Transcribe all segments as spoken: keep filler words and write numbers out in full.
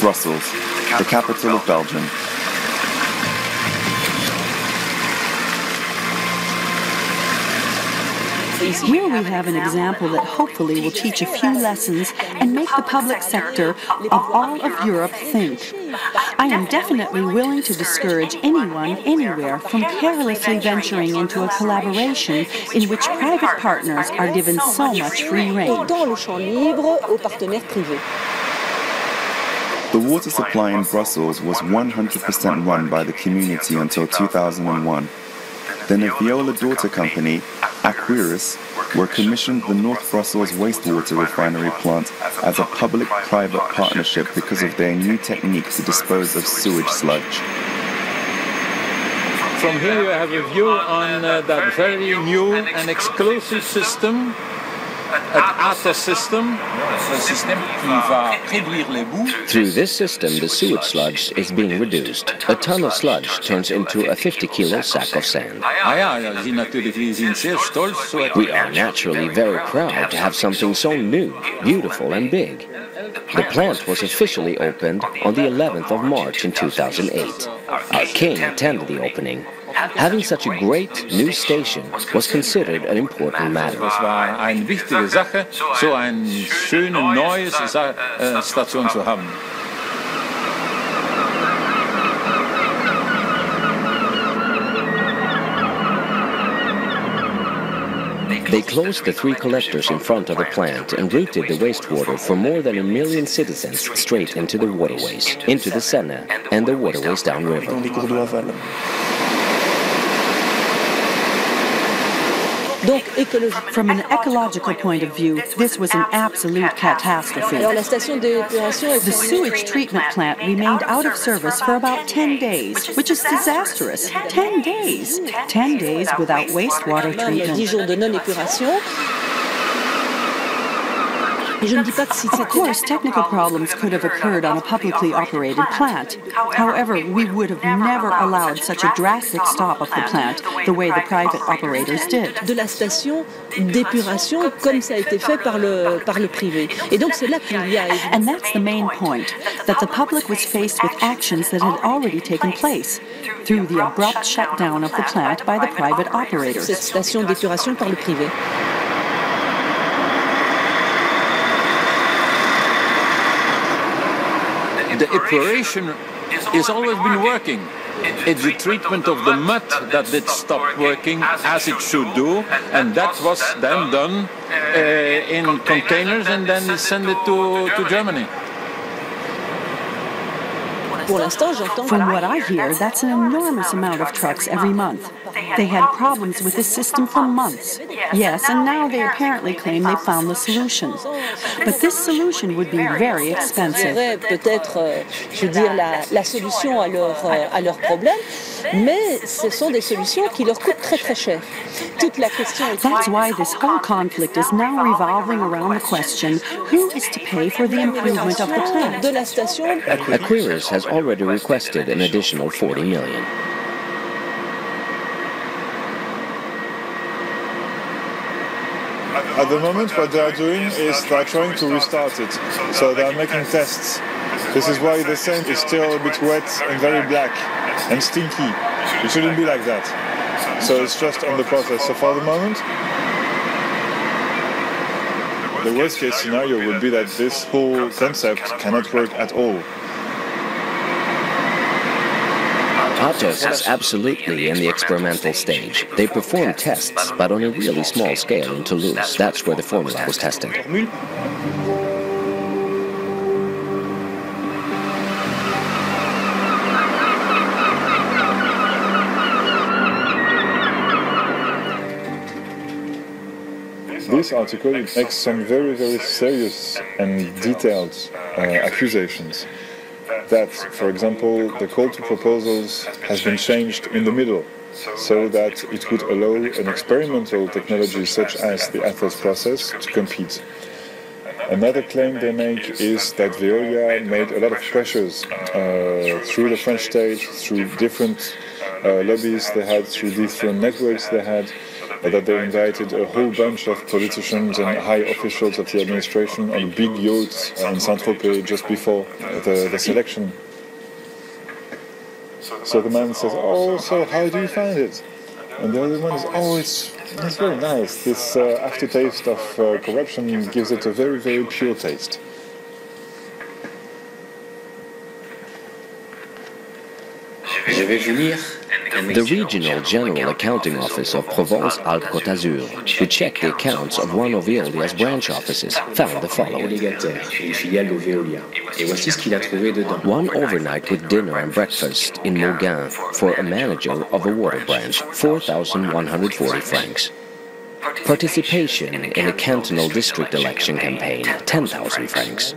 Brussels, the capital of Belgium. Here we have an example that hopefully will teach a few lessons and make the public sector of all of Europe think. I am definitely willing to discourage anyone anywhere from carelessly venturing into a collaboration in which private partners are given so much free rein. The water supply in Brussels was one hundred percent run by the community until two thousand one. Then the Viola daughter company, Aquarius, were commissioned the North Brussels wastewater refinery plant as a public-private partnership because of their new technique to dispose of sewage sludge. From here you have a view on uh, that very new and exclusive system, an Athos system. Through this system, the sewage sludge is being reduced. A ton of sludge turns into a fifty kilo sack of sand. We are naturally very proud to have something so new, beautiful and big. The plant was officially opened on the eleventh of March in two thousand eight. Our king attended the opening. Having such a great new station was considered an important matter. They closed the three collectors in front of the plant and routed the wastewater for more than a million citizens straight into the waterways, into the Seine and the waterways downriver. From an ecological point of view, this was an absolute catastrophe. The sewage treatment plant remained out of service for about ten days, which is disastrous. ten days! ten days without wastewater treatment. Of course, technical problems could have occurred on a publicly operated plant. However, we would have never allowed such a drastic stop of the plant the way the private operators did. And that's the main point, that the public was faced with actions that had already taken place through the abrupt shutdown of the plant by the private operators. The epuration has always been working. It's the treatment of the mud that did stop working as it should do, and that was then done uh, in containers and then sent it to, to Germany. From what I hear, that's an enormous amount of trucks every month. They had problems with this system for months. Yes, and now they apparently claim they found the solution. But this solution would be very expensive. That's why this whole conflict is now revolving around the question, who is to pay for the improvement of the plant? Aquarius has already requested an additional forty million dollars. At the moment, what they are doing is they are trying to restart it, so they are making tests. This is why the sand is still a bit wet and very black and stinky. It shouldn't be like that. So it's just on the process. So for the moment, the worst case scenario would be that this whole concept cannot work at all. Athos is absolutely in the experimental stage. They perform tests, but on a really small scale in Toulouse. That's where the formula was tested. This article makes some very, very serious and detailed uh, accusations. That, for example, the call to proposals has been changed in the middle, so that it would allow an experimental technology such as the Athos process to compete. Another claim they make is that Veolia made a lot of pressures uh, through the French state, through different uh, lobbies they had, through different networks they had, that they invited a whole bunch of politicians and high officials of the administration on big yachts in Saint-Tropez just before the, the selection. So the man says, "Oh, so how do you find it?" And the other one is, "Oh, it's, it's very nice. This uh, aftertaste of uh, corruption gives it a very, very pure taste." The Regional General Accounting Office of Provence-Alpes-Côte d'Azur, who checked the accounts of one of Veolia's branch offices, found the following. One overnight with dinner and breakfast in Mauguin for a manager of a water branch, four thousand one hundred forty francs. Participation in a cantonal district election campaign, ten thousand francs.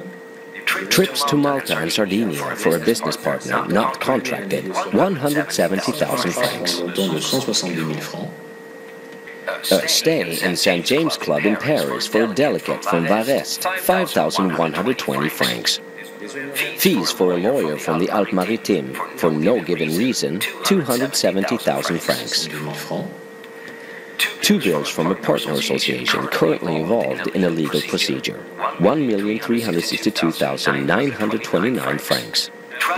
Trips to Malta and Sardinia for a business partner not contracted, one hundred seventy thousand francs. A stay in Saint James Club in Paris for a delegate from Vareste, five thousand one hundred twenty francs. Fees for a lawyer from the Alpes-Maritimes, for no given reason, two hundred seventy thousand francs. Two bills from a partner association currently involved in a legal procedure, one million three hundred sixty-two thousand nine hundred twenty-nine francs.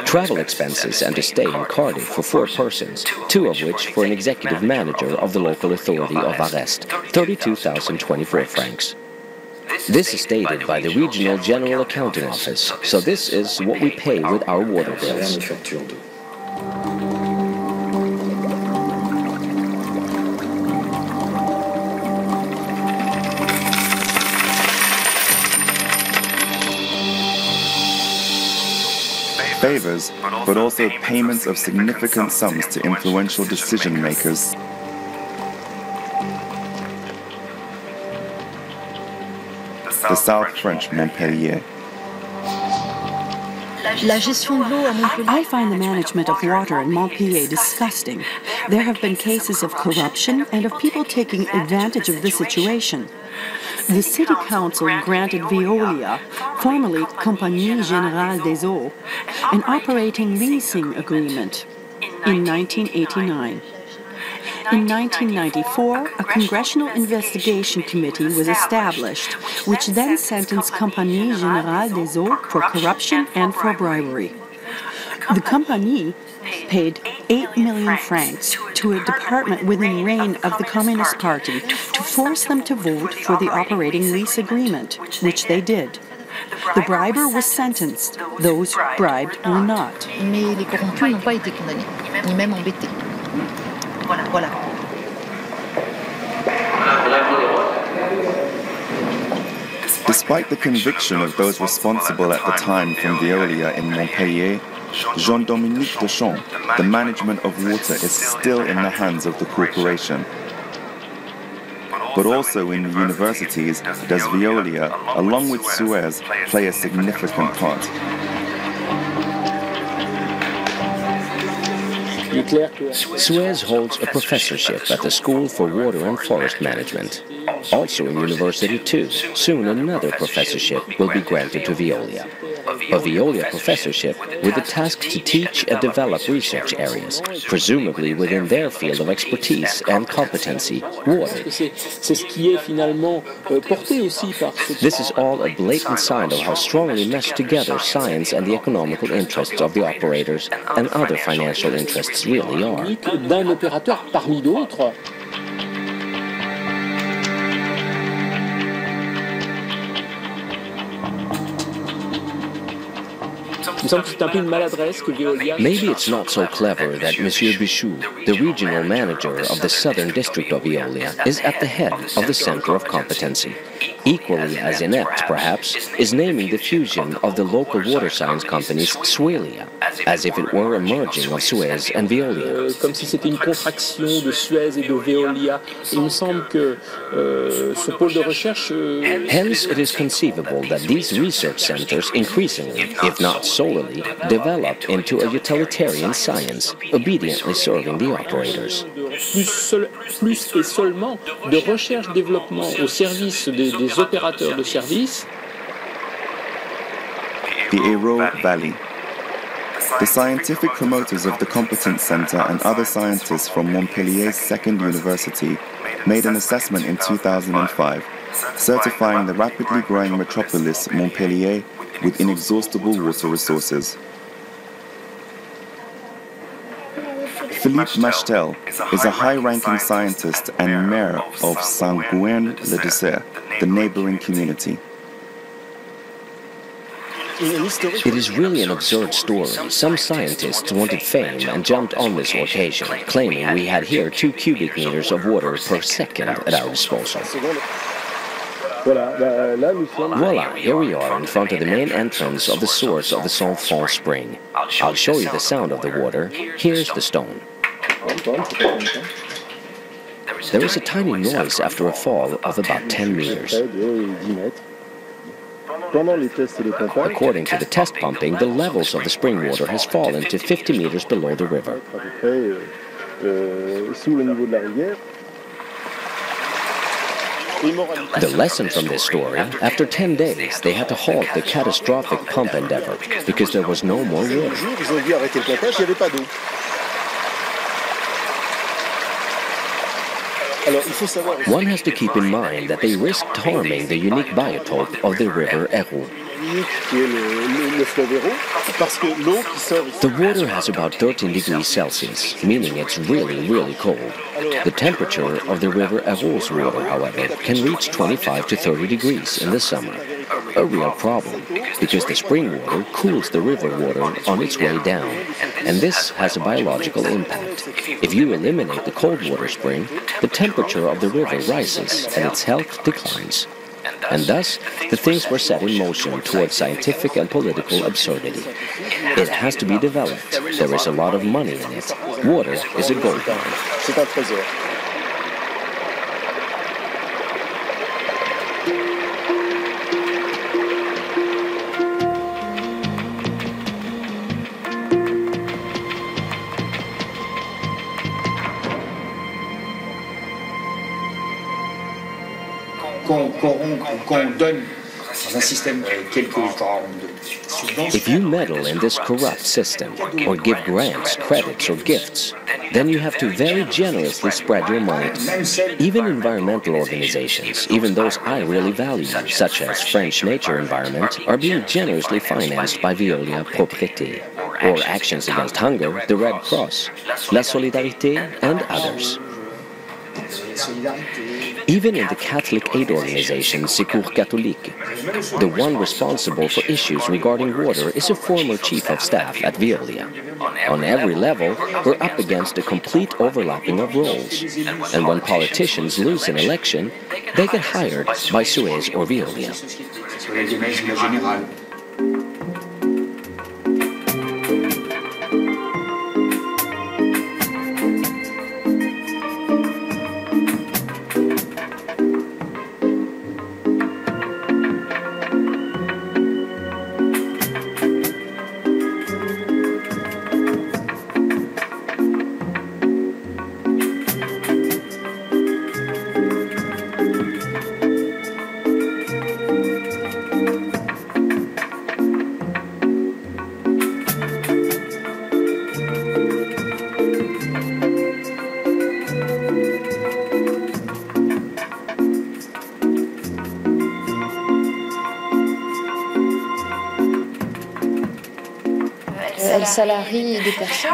Travel expenses and a stay in Cardiff for four persons, two of which for an executive manager of the local authority of Vareste, thirty-two thousand twenty-four francs. This is stated by the Regional General Accounting Office, so this is what we pay with our water bills. Favors, but also payments of significant sums to influential decision makers. The South French Montpellier. I find the management of water in Montpellier disgusting. There have been cases of corruption and of people taking advantage of the situation. The city council granted Veolia, formerly Compagnie Générale des Eaux, an operating leasing agreement in nineteen eighty-nine. In nineteen ninety-four, a Congressional Investigation Committee was established, which then sentenced Compagnie Générale des Eaux for corruption and for bribery. The Compagnie paid eight million francs to a department within reign of the Communist Party to force them to vote for the operating lease agreement, which they did. The briber was sentenced, those bribed were not. Mais les corrompus n'ont pas été condamnés, ni même embêtés. Voilà, voilà. Despite the conviction of those responsible at the time from Veolia in Montpellier, Jean-Dominique Deschamps, the management of water is still in the hands of the corporation. But also in the universities does Veolia, along with Suez, play a significant part. Suez holds a professorship at the School for Water and Forest Management. Also in University two, soon another professorship will be granted to Veolia. A Veolia professorship with the task to teach and develop research areas, presumably within their field of expertise and competency, water. This is all a blatant sign of how strongly meshed together science and the economical interests of the operators and other financial interests really are. Maybe it's not so clever that Monsieur Bichoux, the regional manager of the southern district of Veolia, is at the head of the center of competency. Equally as inept, perhaps, is naming the fusion of the local water science companies Suelia, as if it were a merging of Suez and Veolia. Comme si c'était une contraction de Suez et de Veolia. Il me semble que ce pôle de recherche. Hence, it is conceivable that these research centers increasingly, if not so, developed into a utilitarian science, obediently serving the operators. Plus et seulement de recherche-développement au service des, des opérateurs de services. The Erou Valley. The scientific promoters of the Competence Center and other scientists from Montpellier's second university made an assessment in two thousand five, certifying the rapidly growing metropolis Montpellier with inexhaustible water resources. Philippe Machtel is a high-ranking scientist and mayor of Saint-Gouen-le-Désert, the neighboring community. It is really an absurd story. Some scientists wanted fame and jumped on this occasion, claiming we had here two cubic meters of water per second at our disposal. Voila, here we are in front of the main entrance of the source of the Saint-Fons spring. I'll show you the sound of the water. Here's the stone. There is a tiny noise after a fall of about ten meters. According to the test pumping, the levels of the spring water has fallen to fifty meters below the river. The lesson from this story, after ten days, they had to halt the catastrophic pump endeavor because there was no more water. One has to keep in mind that they risked harming the unique biotope of the river Erou. The water has about thirteen degrees Celsius, meaning it's really, really cold. The temperature of the river Erou's water, however, can reach twenty-five to thirty degrees in the summer. A real problem, because the spring water cools the river water on its way down, and this has a biological impact. If you eliminate the cold water spring, the temperature of the river rises and its health declines. And thus, the things were set in motion towards scientific and political absurdity. It has to be developed. There is a lot of money in it. Water is a gold mine. If you meddle in this corrupt system, or give grants, credits, or gifts, then you have to very generously spread your money. Even environmental organizations, even those I really value, such as French Nature Environment, are being generously financed by Viola Propriété, or Actions Against Hunger, the Red Cross, La Solidarité, and others. Even in the Catholic aid organization Secours Catholique, the one responsible for issues regarding water is a former chief of staff at Veolia. On every level, we're up against a complete overlapping of roles. And when politicians lose an election, they get hired by Suez or Veolia.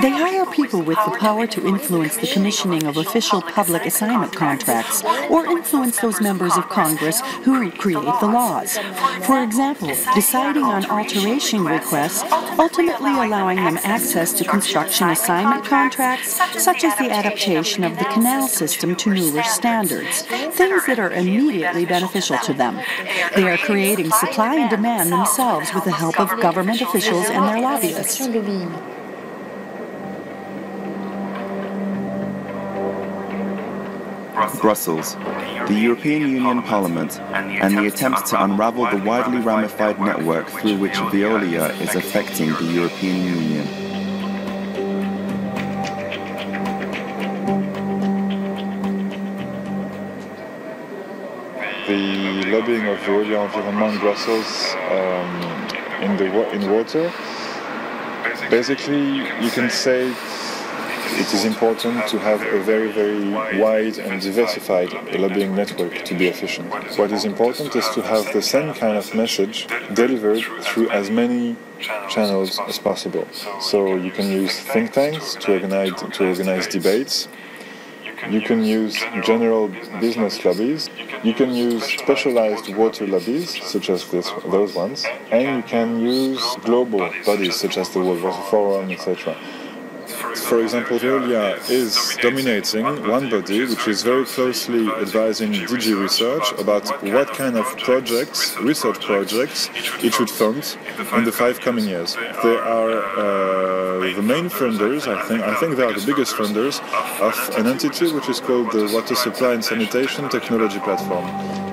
They hire people with the power to influence the commissioning of official public assignment contracts or influence those members of Congress who create the laws. For example, deciding on alteration requests, ultimately allowing them access to construction assignment contracts, such as the adaptation of the canal system to newer standards, things that are immediately beneficial to them. They are creating supply and demand themselves with the help of government officials and their lobbyists. Brussels, the European Union Parliament, and the attempts to unravel the widely ramified network through which Veolia is affecting the European Union. The lobbying of Veolia Environnement in Brussels um, in, the wa in water, basically you can say it is important to have a very, very wide and diversified lobbying network to be efficient. What is important is to have the same kind of message delivered through as many channels as possible. So you can use think tanks to organize, to organize debates. You can use general business lobbies, you can use specialized water lobbies, such as this, those ones, and you can use global bodies, such as the World Water Forum, et cetera. For example, Veolia is dominating one body which is very closely advising D G Research about what kind of projects, research projects, it should fund in the five coming years. They are uh, the main funders, I think, I think they are the biggest funders of an entity which is called the Water Supply and Sanitation Technology Platform.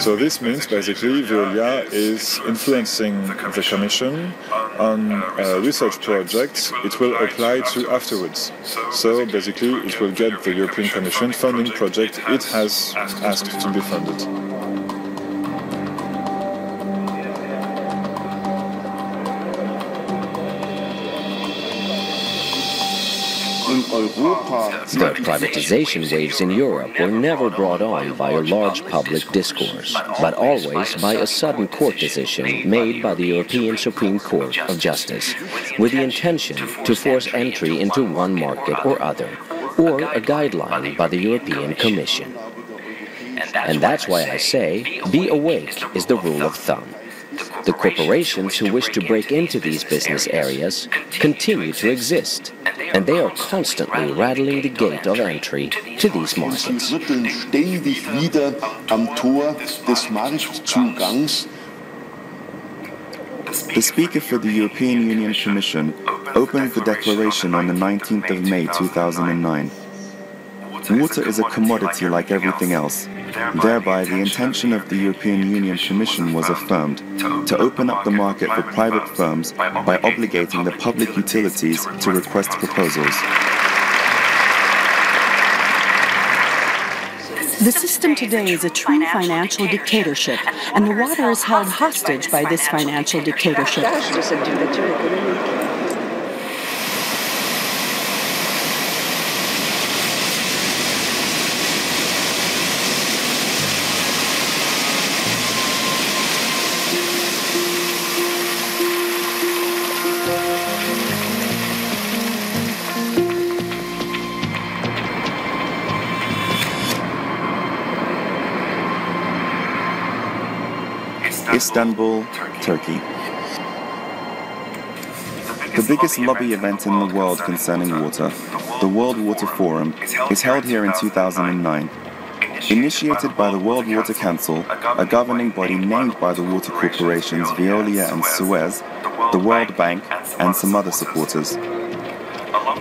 So this means basically Veolia is influencing the Commission on uh, research projects it will apply to afterwards. So basically it will get the European Commission funding project it has asked to be funded. The privatization waves in Europe were never brought on by a large public discourse, but always by a sudden court decision made by the European Supreme Court of Justice, with the intention to force entry into one market or other, or a guideline by the European Commission. And that's why I say, be awake is the rule of thumb. The corporations who wish to break into these business areas continue to exist, and they are constantly rattling the gate of entry to these markets. The Speaker for the European Union Commission opened the declaration on the nineteenth of May two thousand nine. Water is a commodity like everything else. Thereby, the intention of the European Union Commission was affirmed to open up the market for private firms by obligating the public utilities to request proposals. The system today is a true financial dictatorship, and the water is held hostage by this financial dictatorship. Istanbul, Turkey. The biggest lobby event in the world concerning water, the World Water Forum, is held here in two thousand nine. Initiated by the World Water Council, a governing body named by the water corporations Veolia and Suez, the World Bank, and some other supporters.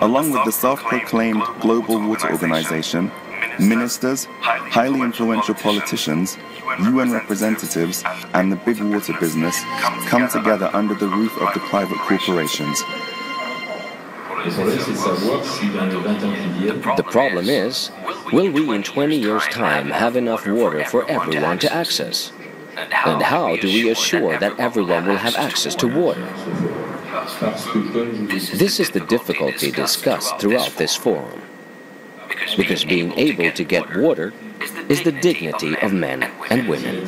Along with the self-proclaimed Global Water Organization, ministers, highly influential politicians, U N representatives and the big water business come together under the roof of the private corporations. The problem is, will we in twenty years' time have enough water for everyone to access? And how do we assure that everyone will have access to water? This is the difficulty discussed throughout this forum, because being able to get water is the dignity of men and women.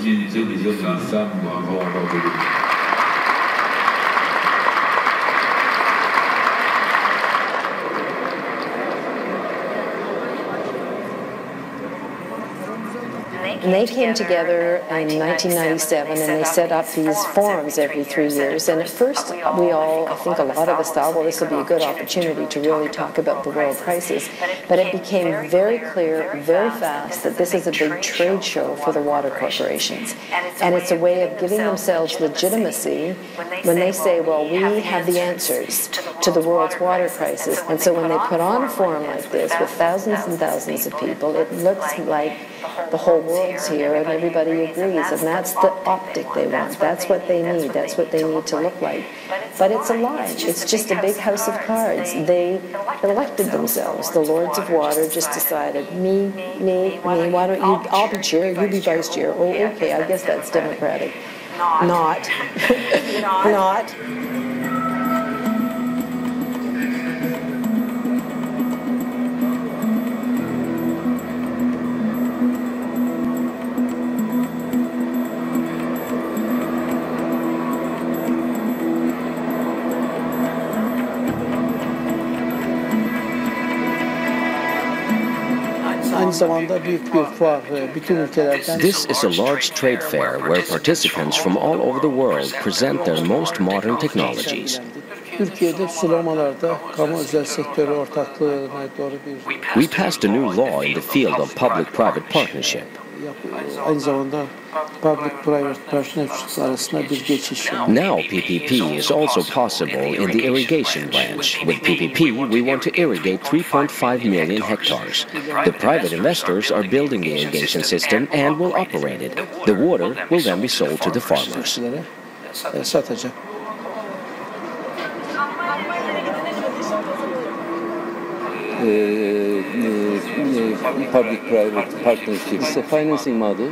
They came together in nineteen ninety-seven and they set up these forums every three years. And at first, we all, I think a lot of us thought, well, this will be a good opportunity to really talk about the world crisis. But it became very clear, very fast, that this is a big trade show for the water corporations. And it's a way of giving themselves legitimacy when they say, well, we have the answers to the world's water crisis. And so when they put on a forum like this with thousands and thousands of people, it looks like the whole world's here and everybody agrees, and that's the optic they want. That's what they need. That's what they need to look like. But it's a lie. It's just a big house of cards. They elected themselves. The Lords of Water just decided, me, me, me, why don't you, I'll be chair, you be vice chair. Oh, okay, I guess that's democratic. Not. Not. This is a large trade fair where participants from all over the world present their most modern technologies. We passed a new law in the field of public-private partnership. Now P P P is also possible in the irrigation branch. With P P P, we want to irrigate three point five million hectares. The private investors are building the irrigation system and will operate it. The water will then be sold to the farmers. Uh, uh, public-private partnership. It's a financing model,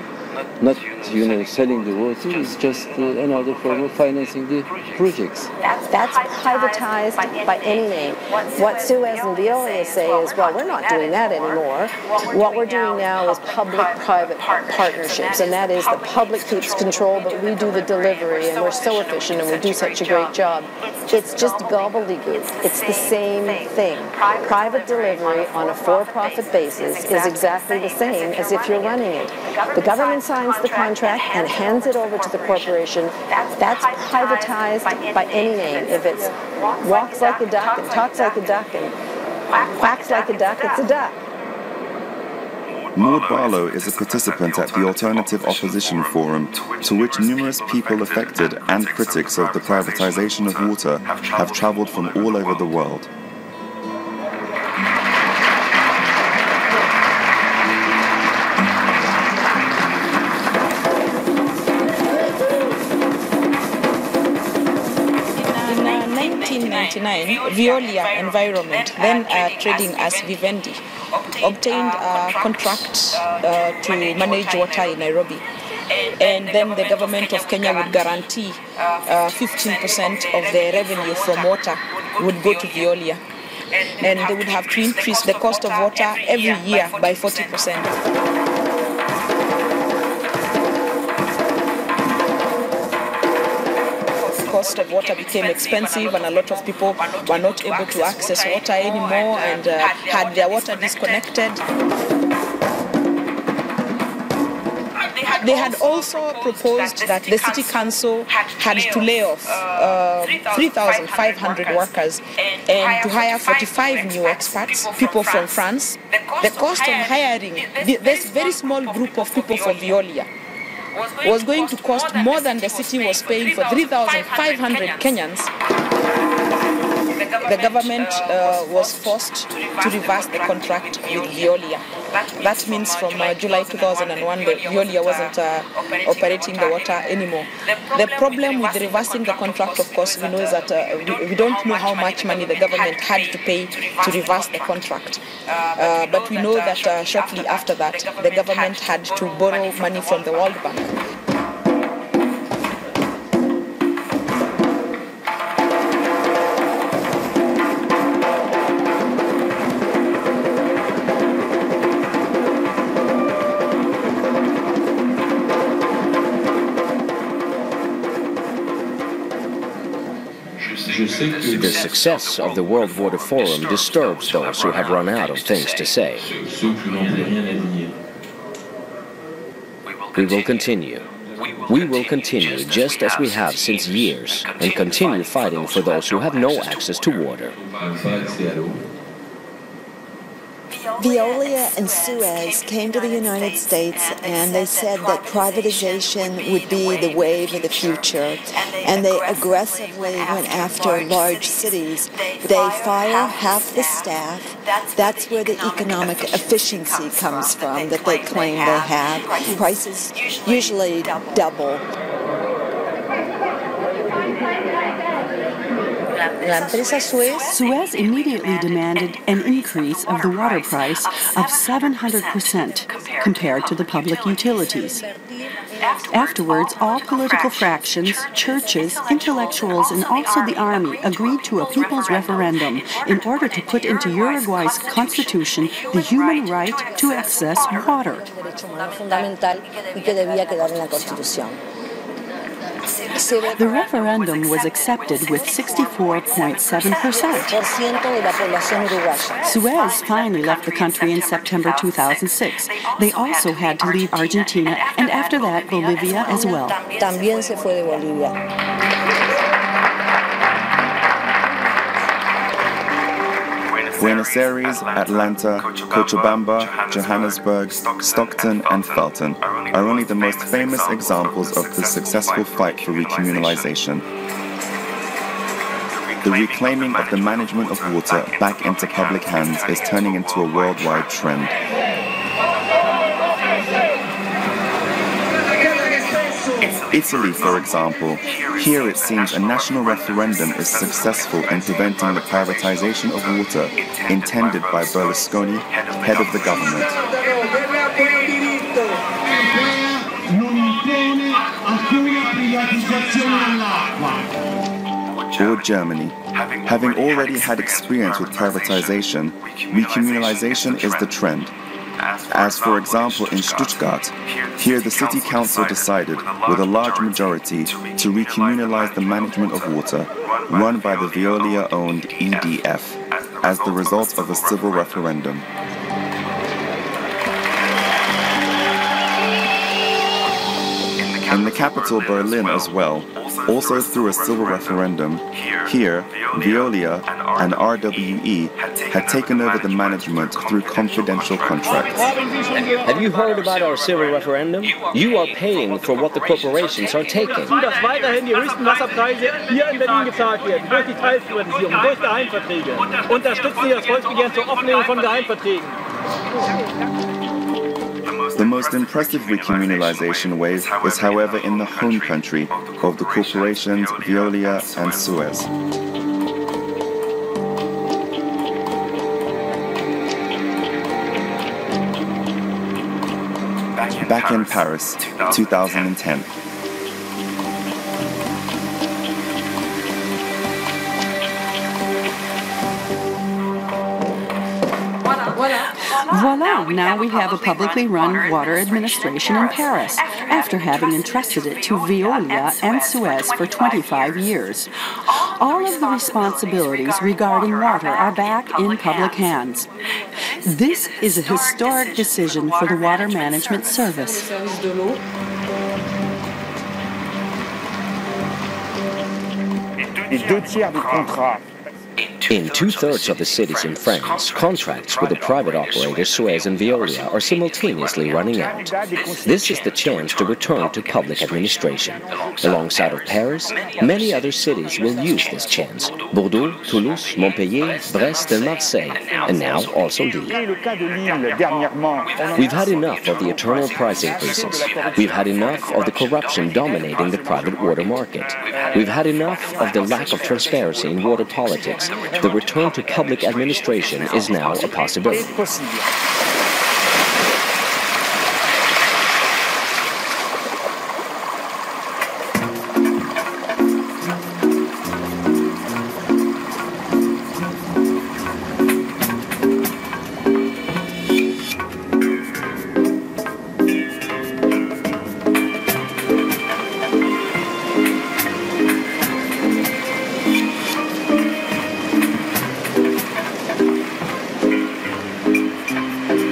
not, you know, selling the water, it's just uh, another form of financing the projects. That's privatized by any name. What Suez and Veolia say is, well, we're not doing that anymore. What we're doing now is public-private partnerships, and that is the public keeps control, but we do the delivery, and we're so efficient, and we do such a great job. It's just gobbledygook. It's the same thing. Private delivery on a for-profit basis is exactly the same as if you're running it. The government signs the contract and hands it over to the corporation. That's privatized by any name. If it's walks like a duck and talks like a duck and quacks like a duck, it's a duck. Maude Barlow is a participant at the Alternative Opposition Forum, to which numerous people affected and critics of the privatization of water have traveled from all over the world. Viola Environment, then uh, trading as Vivendi, obtained a contract uh, to manage water in Nairobi. And then the government of Kenya would guarantee fifteen percent uh, of the revenue from water would go to Viola. And they would have to increase the cost of water every year by forty percent. Cost of water became expensive and a lot of people were not able to access water anymore and uh, had their water disconnected. They had also proposed that the city council had to lay off uh, three thousand five hundred workers and to hire forty-five new experts, people from France. The cost of hiring this very small group of people for Veolia was going to cost more than the city was paying for three thousand five hundred Kenyans. The government uh, was forced to reverse the contract with Veolia. That means from uh, July two thousand one, Veolia wasn't uh, operating the water anymore. The problem with reversing the contract, of course, we know is that uh, we don't know how much money the government had to pay to reverse the contract. Uh, but we know that uh, shortly after that, the government had to borrow money from the World Bank. The success of the World Water Forum disturbs those who have run out of things to say. We will continue. We will continue just as we have since years and continue fighting for those who have no access to water. Veolia and Suez came to the United States and they said that privatization would be the wave of the future. And they aggressively went after large cities. They fire half the staff. That's where the economic efficiency comes from that they claim they have. Prices usually double. Suez immediately demanded an increase of the water price of seven hundred percent compared to the public utilities. Afterwards, all political fractions, churches, intellectuals, and also the army agreed to a people's referendum in order to put into Uruguay's constitution the human right to access water. The referendum was accepted with sixty-four point seven percent. Suez finally left the country in September two thousand six. They also had to leave Argentina, and after that, Bolivia as well. Buenos Aires, Atlanta, Cochabamba, Johannesburg, Stockton, and Felton are only the most famous examples of the successful fight for recommunalization. The reclaiming of the management of water back into public hands is turning into a worldwide trend. Italy, for example. Here it seems a national referendum is successful in preventing the privatization of water intended by Berlusconi, head of the government. Or Germany. Having already had experience with privatization, recommunalization is the trend. As, for example, in Stuttgart, here the city council decided, with a large majority, to recommunalize the management of water, run by the Veolia-owned E D F, as the result of a civil referendum. In the capital, Berlin, as well, also through a civil referendum, here, Veolia and R W E had taken over the management through confidential contracts. Have you heard about our civil referendum? You are paying for what the corporations are taking. The most impressive recommunalization wave is, however, in the home country of the corporations Veolia and Suez. Back in Paris, two thousand ten. Voila! Now we have a publicly run water administration in Paris, after having entrusted it to Veolia and Suez for twenty-five years. All of the responsibilities regarding water are back in public hands. This is a historic decision for the water management service. In two-thirds of the cities in France, contracts with the private operators Suez and Veolia are simultaneously running out. This is the chance to return to public administration. Alongside of Paris, many other cities will use this chance: Bordeaux, Toulouse, Montpellier, Brest and Marseille, and now also Lille. We've had enough of the eternal price increases. We've had enough of the corruption dominating the private water market. We've had enough of the lack of transparency in water politics. The return to public administration is now a possibility. Thank you.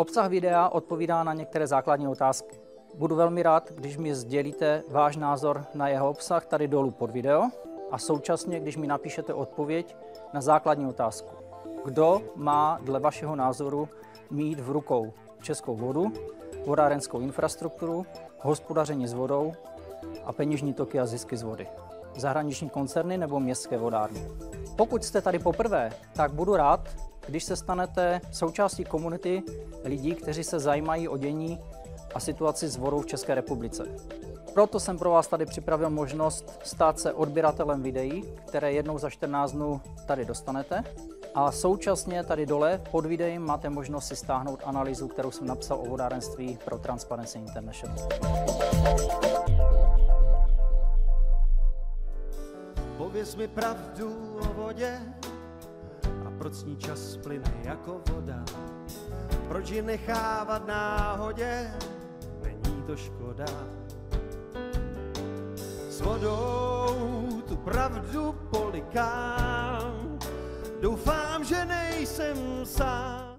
Obsah videa odpovídá na některé základní otázky. Budu velmi rád, když mi sdělíte váš názor na jeho obsah tady dolů pod video a současně, když mi napíšete odpověď na základní otázku. Kdo má dle vašeho názoru mít v rukou českou vodu, vodárenskou infrastrukturu, hospodaření s vodou a peněžní toky a zisky z vody? Zahraniční koncerny nebo městské vodárny? Pokud jste tady poprvé, tak budu rád, když se stanete součástí komunity lidí, kteří se zajímají o dění a situaci s vodou v České republice. Proto jsem pro vás tady připravil možnost stát se odběratelem videí, které jednou za čtrnáct dnů tady dostanete. A současně tady dole pod videem máte možnost si stáhnout analýzu, kterou jsem napsal o vodárenství pro Transparency International. Pověz mi pravdu o vodě a proč s ní čas plyne jako voda. Proč ji nechávat náhodě, není to škoda. S vodou tu pravdu polikám, doufám, že nejsem sám.